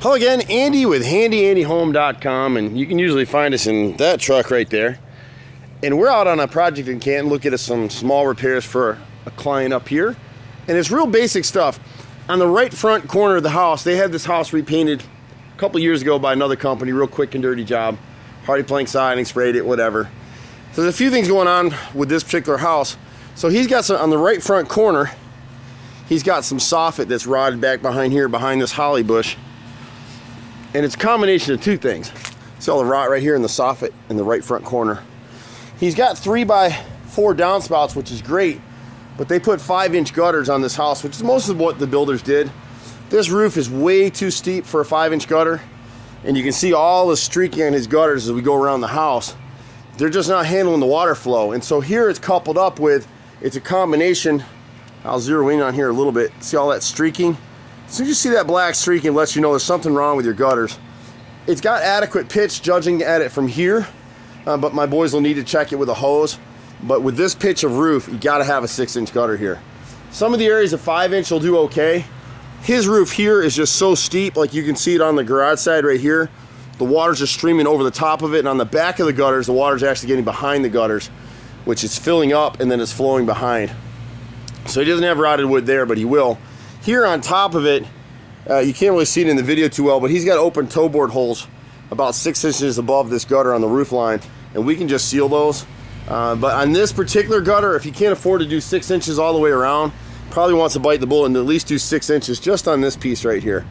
Hello again, Andy with HandyANDYHome.com, and you can usually find us in that truck right there. And we're out on a project in Canton looking at some small repairs for a client up here. And it's real basic stuff. On the right front corner of the house, they had this house repainted a couple years ago by another company, real quick and dirty job. Hardy plank siding, sprayed it, whatever. So there's a few things going on with this particular house. So he's got some, on the right front corner, he's got some soffit that's rotted back behind here, behind this holly bush. And it's a combination of two things. See all the rot right here in the soffit in the right front corner. He's got 3x4 downspouts, which is great, but they put 5-inch gutters on this house, which is most of what the builders did. This roof is way too steep for a 5-inch gutter, and you can see all the streaking on his gutters as we go around the house. They're just not handling the water flow. And so here it's coupled up with, it's a combination, I'll zero in on here a little bit, see all that streaking? As soon as you see that black streak, it lets you know there's something wrong with your gutters. It's got adequate pitch judging at it from here, but my boys will need to check it with a hose. But with this pitch of roof, you gotta have a 6-inch gutter here. Some of the areas of 5-inch will do okay. His roof here is just so steep, like you can see it on the garage side right here. The water's just streaming over the top of it, and on the back of the gutters, the water's actually getting behind the gutters, which is filling up and then it's flowing behind. So he doesn't have rotted wood there, but he will. Here on top of it, you can't really see it in the video too well, but he's got open toe board holes about 6 inches above this gutter on the roof line, and we can just seal those. But on this particular gutter, if you can't afford to do 6 inches all the way around, probably wants to bite the bullet and at least do 6 inches just on this piece right here.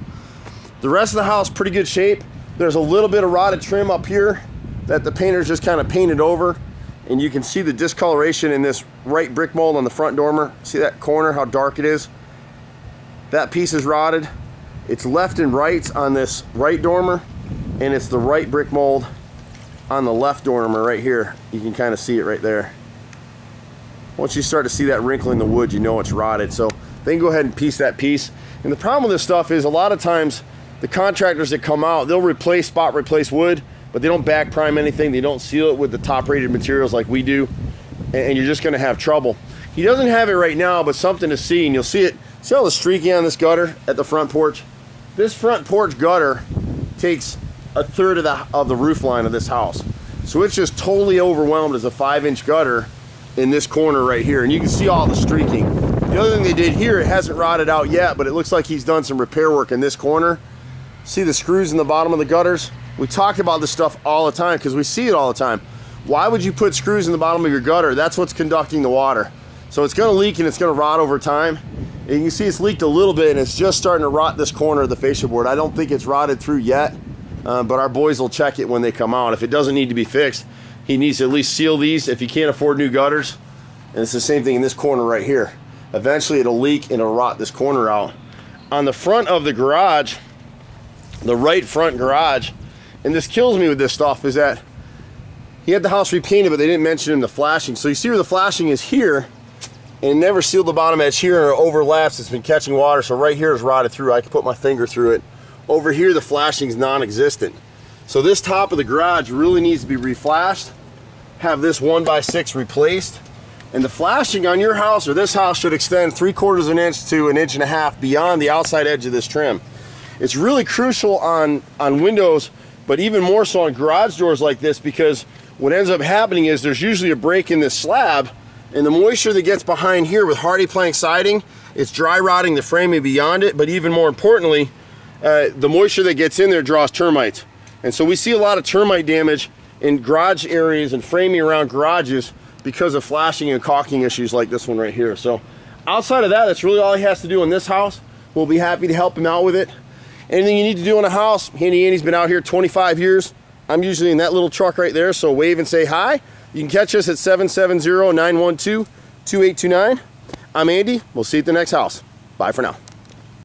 The rest of the house, pretty good shape. There's a little bit of rotted trim up here that the painters just kind of painted over, and you can see the discoloration in this right brick mold on the front dormer. See that corner, how dark it is? That piece is rotted. It's left and rights on this right dormer, and it's the right brick mold on the left dormer right here. You can kind of see it right there. Once you start to see that wrinkle in the wood, you know it's rotted. So they can go ahead and piece that piece. And the problem with this stuff is a lot of times the contractors that come out, they'll spot replace wood, but they don't back prime anything. They don't seal it with the top rated materials like we do, and you're just gonna have trouble. He doesn't have it right now, but something to see, and you'll see it. See all the streaking on this gutter at the front porch? This front porch gutter takes a third of the roof line of this house. So it's just totally overwhelmed as a 5-inch gutter in this corner right here. And you can see all the streaking. The other thing they did here, it hasn't rotted out yet, but it looks like he's done some repair work in this corner. See the screws in the bottom of the gutters? We talk about this stuff all the time because we see it all the time. Why would you put screws in the bottom of your gutter? That's what's conducting the water. So it's gonna leak and it's gonna rot over time. And you can see it's leaked a little bit, and it's just starting to rot this corner of the fascia board. I don't think it's rotted through yet, but our boys will check it when they come out. If it doesn't need to be fixed, he needs to at least seal these if he can't afford new gutters. And it's the same thing in this corner right here. Eventually it'll leak and it'll rot this corner out. On the front of the garage, the right front garage, and this kills me with this stuff, is that he had the house repainted, but they didn't mention him the flashing. So you see where the flashing is here, and never sealed the bottom edge here, and it overlaps. It's been catching water, so right here is rotted through. I can put my finger through it. Over here, the flashing's non-existent. So this top of the garage really needs to be reflashed. Have this 1x6 replaced, and the flashing on your house or this house should extend 3/4 of an inch to 1.5 inches beyond the outside edge of this trim. It's really crucial on windows, but even more so on garage doors like this, because what ends up happening is there's usually a break in this slab, and the moisture that gets behind here with hardy plank siding, it's dry rotting the framing beyond it, but even more importantly, the moisture that gets in there draws termites. And so we see a lot of termite damage in garage areas and framing around garages because of flashing and caulking issues like this one right here. So outside of that, that's really all he has to do in this house. We'll be happy to help him out with it. Anything you need to do in a house, Handy Andy's been out here 25 years. I'm usually in that little truck right there, so wave and say hi. You can catch us at 770-912-2829. I'm Andy. We'll see you at the next house. Bye for now.